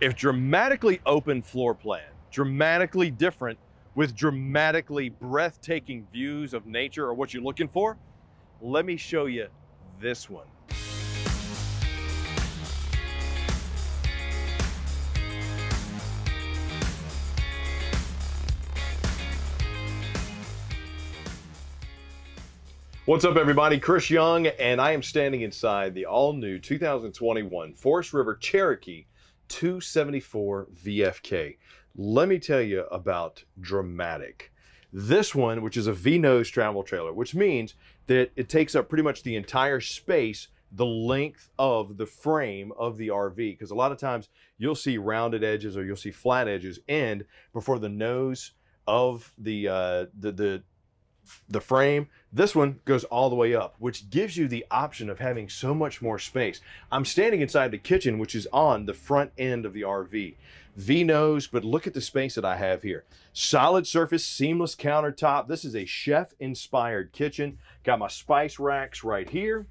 If dramatically open floor plan, dramatically different with dramatically breathtaking views of nature or what you're looking for, let me show you this one. What's up everybody, Chris Young, and I am standing inside the all-new 2021 Forest River Cherokee 274 VFK. Let me tell you about dramatic. This one, which is a V-nose travel trailer, which means that it takes up pretty much the entire space, the length of the frame of the RV, because a lot of times you'll see rounded edges or you'll see flat edges end before the nose of the frame. This one goes all the way up, which gives you the option of having so much more space. I'm standing inside the kitchen, which is on the front end of the RV. V-nose, but look at the space that I have here. Solid surface, seamless countertop. This is a chef-inspired kitchen. Got my spice racks right here.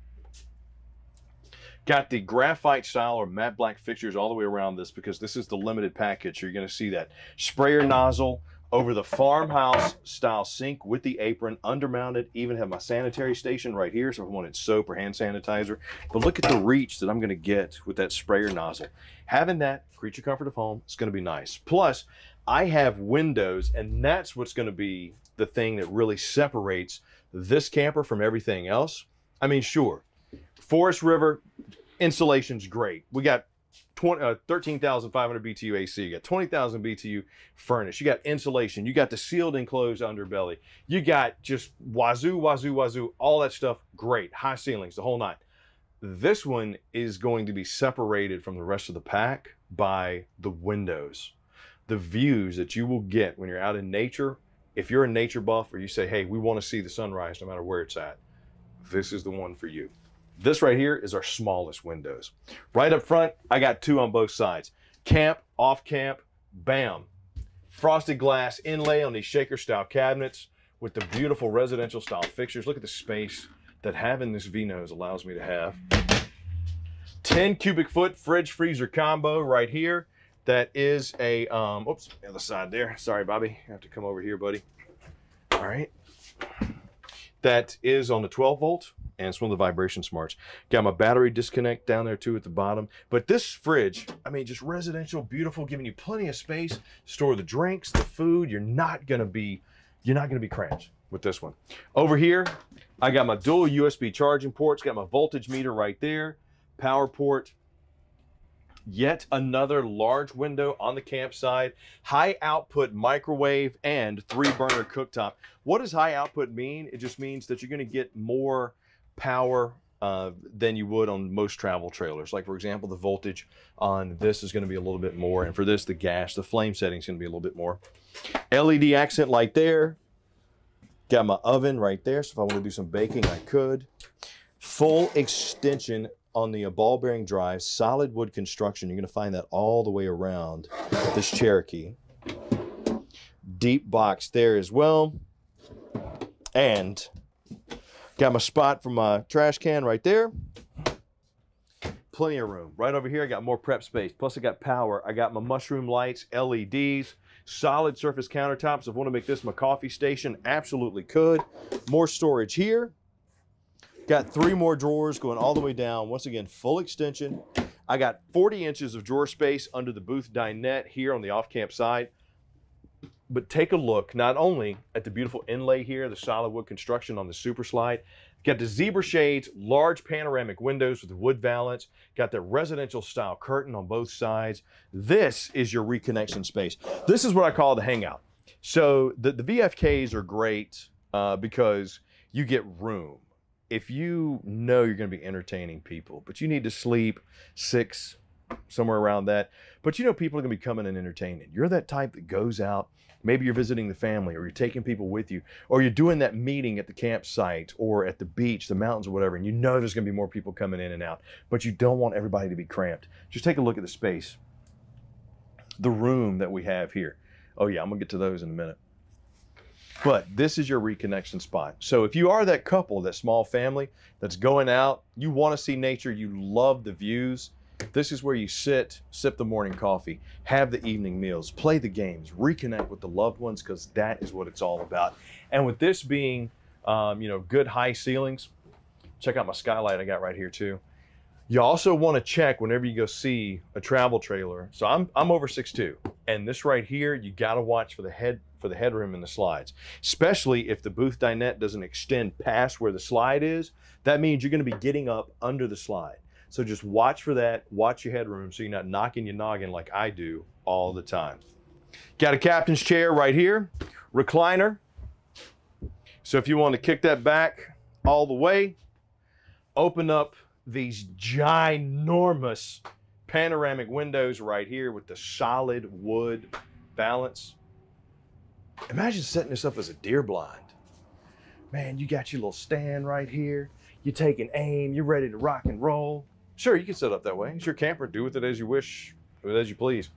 Got the graphite style or matte black fixtures all the way around this because this is the limited package. You're going to see that sprayer nozzle, over the farmhouse style sink with the apron, undermounted, even have my sanitary station right here. So if I wanted soap or hand sanitizer, but look at the reach that I'm going to get with that sprayer nozzle. Having that creature comfort of home is going to be nice. Plus I have windows, and that's what's going to be the thing that really separates this camper from everything else. I mean, sure, Forest River insulation's great. We got 13,500 BTU AC, you got 20,000 BTU furnace, you got insulation, you got the sealed enclosed underbelly, you got just wazoo, all that stuff, great, high ceilings, the whole nine. This one is going to be separated from the rest of the pack by the windows. The views that you will get when you're out in nature, if you're a nature buff or you say, hey, we want to see the sunrise no matter where it's at, this is the one for you. This right here is our smallest windows. Right up front, I got two on both sides. Camp, off camp, bam. Frosted glass inlay on these shaker style cabinets with the beautiful residential style fixtures. Look at the space that having this V-nose allows me to have. 10 cubic foot fridge freezer combo right here. That is a, oops, the other side there. Sorry, Bobby, I have to come over here, buddy. All right. That is on the 12 volt. And it's one of the vibration smarts. Got my battery disconnect down there too at the bottom. But this fridge, I mean, just residential, beautiful, giving you plenty of space, store the drinks, the food. You're not gonna be cramped with this one. Over here, I got my dual USB charging ports, got my voltage meter right there, power port, yet another large window on the campsite, high output microwave and 3-burner cooktop. What does high output mean? It just means that you're gonna get more power than you would on most travel trailers. Like for example, the voltage on this is gonna be a little bit more. And for this, the gas, the flame setting is gonna be a little bit more. LED accent light there. Got my oven right there. So if I wanna do some baking, I could. Full extension on the ball bearing drive, solid wood construction. You're gonna find that all the way around this Cherokee. Deep box there as well. And got my spot for my trash can right there. Plenty of room. Right over here, I got more prep space. Plus I got power. I got my mushroom lights, LEDs, solid surface countertops. If I want to make this my coffee station, absolutely could. More storage here. Got 3 more drawers going all the way down. Once again, full extension. I got 40 inches of drawer space under the booth dinette here on the off-camp side. But take a look, not only at the beautiful inlay here, the solid wood construction on the super slide, got the zebra shades, large panoramic windows with the wood valance, got the residential style curtain on both sides. This is your reconnection space. This is what I call the hangout. So the VFKs are great because you get room. If you know you're going to be entertaining people, but you need to sleep 6, somewhere around that, but you know people are going to be coming and entertaining. You're that type that goes out. Maybe you're visiting the family, or you're taking people with you, or you're doing that meeting at the campsite or at the beach, the mountains or whatever, and you know there's going to be more people coming in and out, but you don't want everybody to be cramped. Just take a look at the space, the room that we have here. Oh yeah, I'm gonna get to those in a minute. But this is your reconnection spot. So if you are that couple, that small family that's going out, you want to see nature, you love the views, This is where you sit, sip the morning coffee, have the evening meals, play the games, reconnect with the loved ones, because that is what it's all about. And with this being, you know, good high ceilings, check out my skylight I got right here too. You also want to check whenever you go see a travel trailer. So I'm over 6'2", and this right here, you got to watch for the headroom in the slides, especially if the booth dinette doesn't extend past where the slide is. That means you're going to be getting up under the slide. So just watch for that, watch your headroom so you're not knocking your noggin like I do all the time. Got a captain's chair right here, recliner. So if you want to kick that back all the way, open up these ginormous panoramic windows right here with the solid wood balance. Imagine setting this up as a deer blind. Man, you got your little stand right here. You're taking aim, you're ready to rock and roll. Sure, you can set up that way. It's your camper, do with it as you wish, as you please.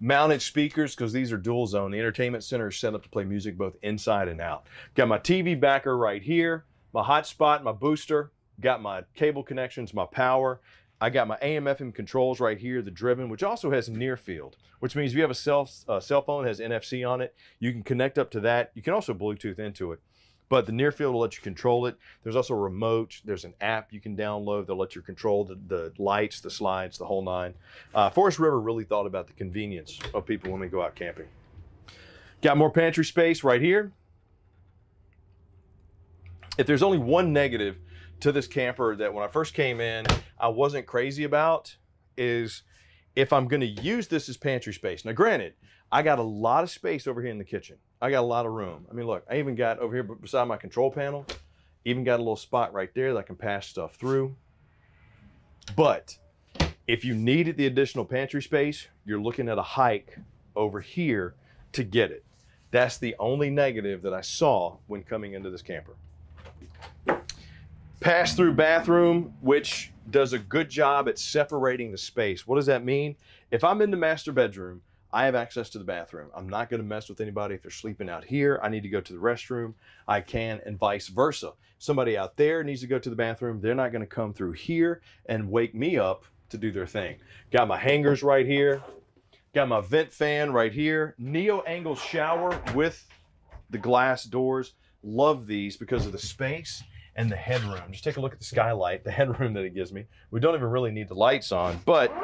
Mounted speakers, because these are dual zone. The entertainment center is set up to play music both inside and out. Got my TV backer right here, my hotspot, my booster, got my cable connections, my power. I got my AM/FM controls right here, the driven, which also has near field, which means if you have a cell phone that has NFC on it, you can connect up to that. You can also Bluetooth into it, but the near field will let you control it. There's also a remote, there's an app you can download that'll let you control the lights, the slides, the whole nine. Forest River really thought about the convenience of people when we go out camping. Got more pantry space right here. If there's only one negative to this camper that when I first came in, I wasn't crazy about, is if I'm gonna use this as pantry space. Now granted, I got a lot of space over here in the kitchen. I got a lot of room. I mean, look, I even got over here beside my control panel, even got a little spot right there that I can pass stuff through. But if you needed the additional pantry space, you're looking at a hike over here to get it. That's the only negative that I saw when coming into this camper. Pass-through bathroom, which does a good job at separating the space. What does that mean? If I'm in the master bedroom, I have access to the bathroom. I'm not gonna mess with anybody. If they're sleeping out here, I need to go to the restroom, I can, and vice versa. Somebody out there needs to go to the bathroom, they're not gonna come through here and wake me up to do their thing. Got my hangers right here, got my vent fan right here, neo-angle shower with the glass doors. Love these because of the space and the headroom. Just take a look at the skylight, the headroom that it gives me. We don't even really need the lights on, but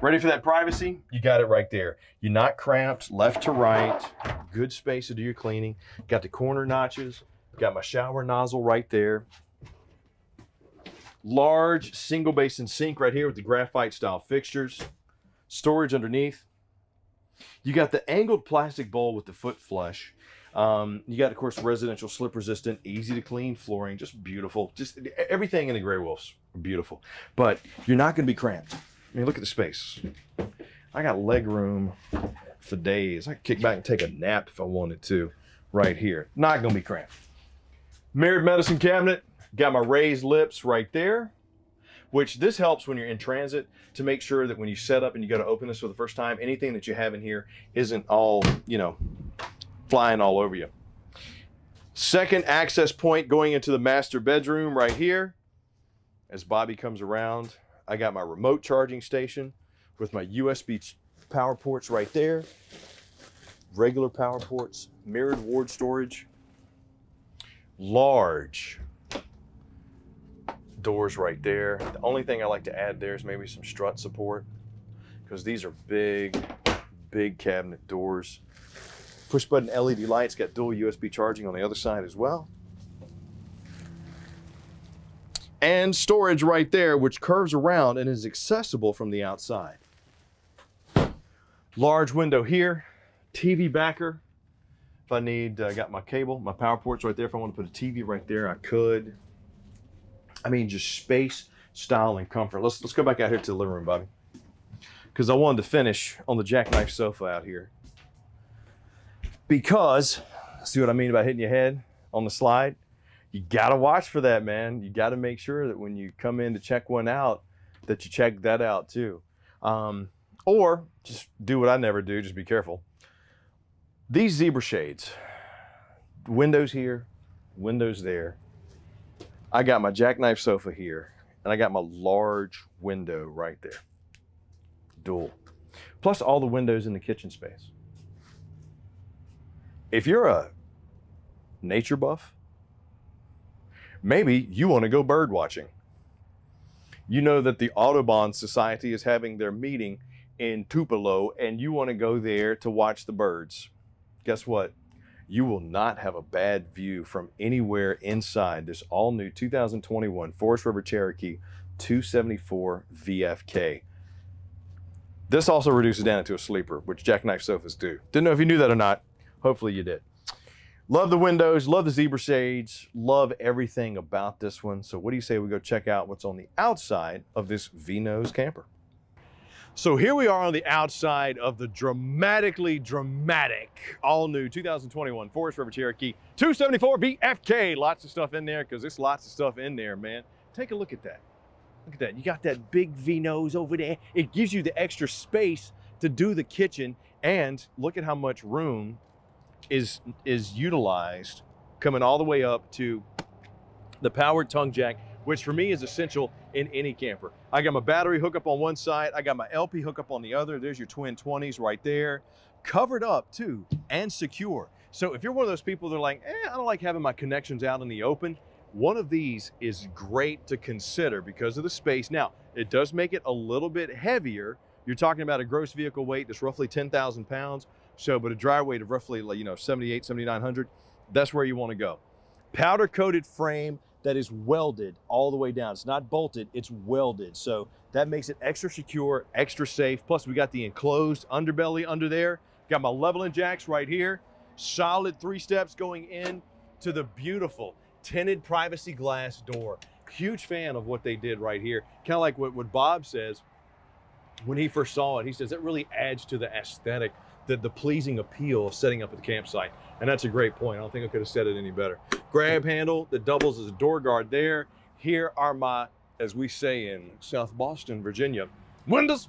ready for that privacy? You got it right there. You're not cramped, left to right, good space to do your cleaning. Got the corner notches, got my shower nozzle right there. Large single basin sink right here with the graphite style fixtures. Storage underneath. You got the angled plastic bowl with the foot flush. You got, of course, residential slip resistant, easy to clean flooring, just beautiful. Just everything in the Gray Wolf's beautiful, but you're not going to be cramped. I mean, look at the space. I got leg room for days. I could kick back and take a nap if I wanted to right here. Not going to be cramped. Mirrored medicine cabinet. Got my raised lips right there, which this helps when you're in transit to make sure that when you set up and you go to open this for the first time, anything that you have in here isn't all, you know, flying all over you. Second access point going into the master bedroom right here. As Bobby comes around, I got my remote charging station with my USB power ports right there. Regular power ports, mirrored ward storage. Large doors right there. The only thing I like to add there is maybe some strut support, because these are big, big cabinet doors. Push button LED lights, got dual USB charging on the other side as well. And storage right there, which curves around and is accessible from the outside. Large window here, TV backer. If I need, I got my cable, my power ports right there. If I want to put a TV right there, I could. I mean, just space, style, and comfort. Let's go back out here to the living room, Bobby, because I wanted to finish on the jackknife sofa out here. Because, see what I mean about hitting your head on the slide? You gotta watch for that, man. You gotta make sure that when you come in to check one out, that you check that out too. Or just do what I never do, just be careful. These zebra shades, windows here, windows there. I got my jackknife sofa here and I got my large window right there, dual. Plus all the windows in the kitchen space. If you're a nature buff, maybe you want to go bird watching. You know that the Audubon Society is having their meeting in Tupelo and you want to go there to watch the birds. Guess what? You will not have a bad view from anywhere inside this all new 2021 Forest River Cherokee 274 VFK. This also reduces down into a sleeper, which jackknife sofas do. Didn't know if you knew that or not. Hopefully you did. Love the windows, love the zebra shades, love everything about this one. So what do you say we go check out what's on the outside of this V-nose camper? So here we are on the outside of the dramatic, all new 2021 Forest River Cherokee 274 VFK. Lots of stuff in there, because there's lots of stuff in there, man. Take a look at that. Look at that. You got that big V-nose over there. It gives you the extra space to do the kitchen, and look at how much room is utilized, coming all the way up to the powered tongue jack, which for me is essential in any camper. I got my battery hookup on one side. I got my LP hookup on the other. There's your twin 20s right there. Covered up too, and secure. So if you're one of those people that are like, I don't like having my connections out in the open, one of these is great to consider because of the space. Now, it does make it a little bit heavier. You're talking about a gross vehicle weight that's roughly 10,000 pounds. So, but a dry weight of roughly, 7,900, that's where you want to go. Powder coated frame that is welded all the way down. It's not bolted, it's welded. So that makes it extra secure, extra safe. Plus we got the enclosed underbelly under there. Got my leveling jacks right here. Solid three steps going in to the beautiful tinted privacy glass door. Huge fan of what they did right here. Kind of like what Bob says when he first saw it. He says it really adds to the aesthetic, the pleasing appeal of setting up at the campsite. And that's a great point. I don't think I could have said it any better. Grab handle that doubles as a door guard there. Here are my, as we say in South Boston, Virginia, windows.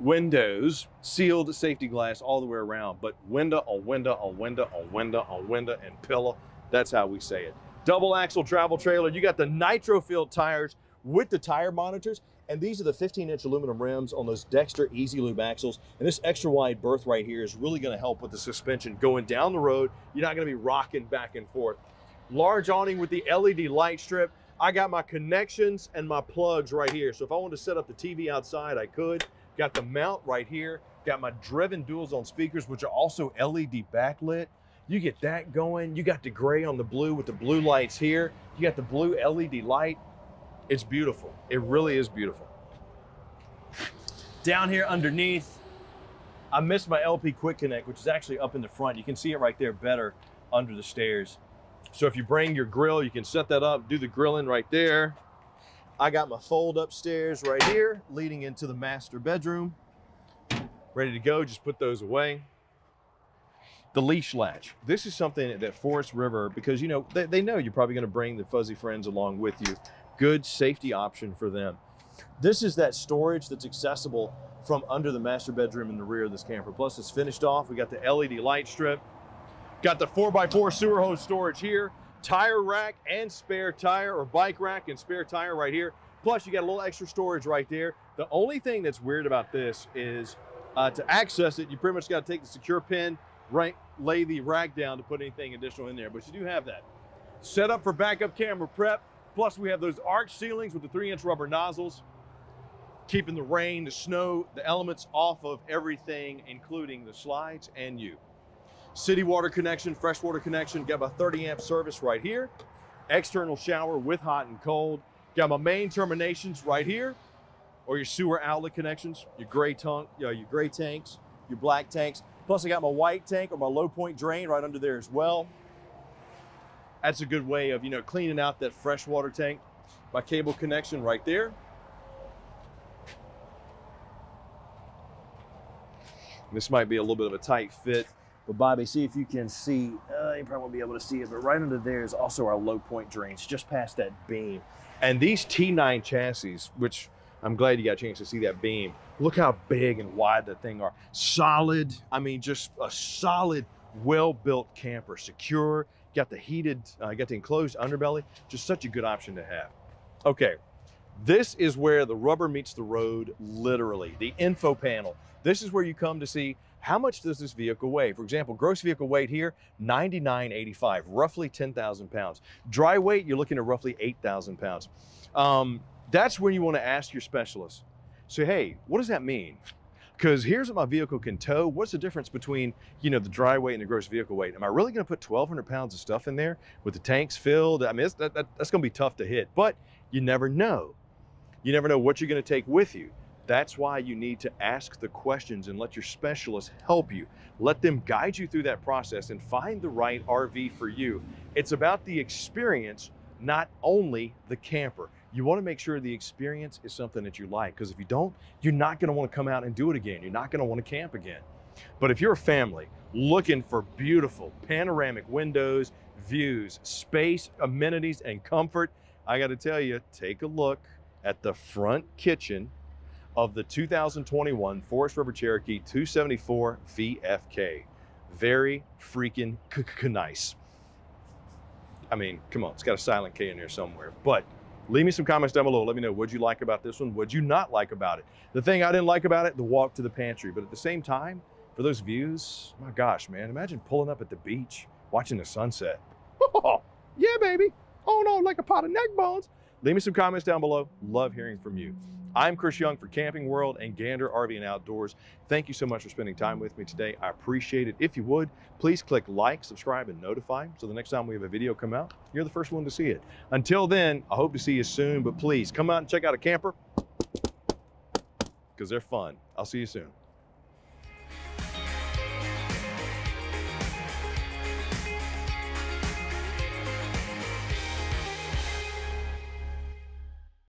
Windows, sealed safety glass all the way around, but window on window on window on window on window and pillow. That's how we say it. Double axle travel trailer. You got the nitro-filled tires with the tire monitors. And these are the 15-inch aluminum rims on those Dexter Easy Lube Axles. And this extra wide berth right here is really going to help with the suspension going down the road. You're not going to be rocking back and forth. Large awning with the LED light strip. I got my connections and my plugs right here. So if I wanted to set up the TV outside, I could. Got the mount right here. Got my Driven dual zone speakers, which are also LED backlit. You get that going. You got the gray on the blue with the blue lights here. You got the blue LED light. It's beautiful. It really is beautiful. Down here underneath, I missed my LP Quick Connect, which is actually up in the front. You can see it right there better under the stairs. So if you bring your grill, you can set that up, do the grilling right there. I got my fold upstairs right here, leading into the master bedroom. Ready to go, just put those away. The leash latch. This is something that Forest River, because you know, they know you're probably gonna bring the fuzzy friends along with you. Good safety option for them. This is that storage that's accessible from under the master bedroom in the rear of this camper. Plus it's finished off. We got the LED light strip, got the 4x4 sewer hose storage here, tire rack and spare tire, or bike rack and spare tire right here. Plus you got a little extra storage right there. The only thing that's weird about this is to access it, you pretty much got to take the secure pin, right, lay the rack down to put anything additional in there, but you do have that. Set up for backup camera prep. Plus we have those arch ceilings with the 3-inch rubber nozzles, keeping the rain, the snow, the elements off of everything, including the slides and you. City water connection, fresh water connection, got my 30-amp service right here. External shower with hot and cold. Got my main terminations right here, or your sewer outlet connections, your gray tank, your gray tanks, your black tanks. Plus I got my white tank or my low point drain right under there as well. That's a good way of, cleaning out that freshwater tank. My cable connection right there. This might be a little bit of a tight fit, but Bobby, see if you can see, you probably won't be able to see it, but right under there is also our low point drains, just past that beam. And these T9 chassis, which I'm glad you got a chance to see that beam. Look how big and wide that thing are. Solid, just a solid, well-built camper, secure. Got the heated, got the enclosed underbelly. Just such a good option to have. Okay, this is where the rubber meets the road, literally, the info panel. This is where you come to see how much does this vehicle weigh. For example, gross vehicle weight here, 99.85, roughly 10,000 pounds. Dry weight, you're looking at roughly 8,000 pounds. That's where you want to ask your specialist. So, hey, what does that mean? Because here's what my vehicle can tow. What's the difference between, you know, the dry weight and the gross vehicle weight? Am I really going to put 1,200 pounds of stuff in there with the tanks filled? I mean, that's going to be tough to hit, but you never know. You never know what you're going to take with you. That's why you need to ask the questions and let your specialists help you. Let them guide you through that process and find the right RV for you. It's about the experience, not only the camper. You want to make sure the experience is something that you like, because if you don't, you're not going to want to come out and do it again. You're not going to want to camp again. But if you're a family looking for beautiful panoramic windows, views, space, amenities, and comfort, I got to tell you, take a look at the front kitchen of the 2021 Forest River Cherokee 274 VFK. Very freaking nice. I mean, come on, it's got a silent K in there somewhere, but leave me some comments down below. Let me know, what'd you like about this one? What'd you not like about it? The thing I didn't like about it, the walk to the pantry. But at the same time, for those views, my gosh, man, imagine pulling up at the beach, watching the sunset. Oh, yeah, baby. Oh no, like a pot of neck bones. Leave me some comments down below. Love hearing from you. I'm Chris Young for Camping World and Gander RV and Outdoors. Thank you so much for spending time with me today. I appreciate it. If you would, please click like, subscribe, and notify, so the next time we have a video come out, you're the first one to see it. Until then, I hope to see you soon, but please come out and check out a camper, because they're fun. I'll see you soon.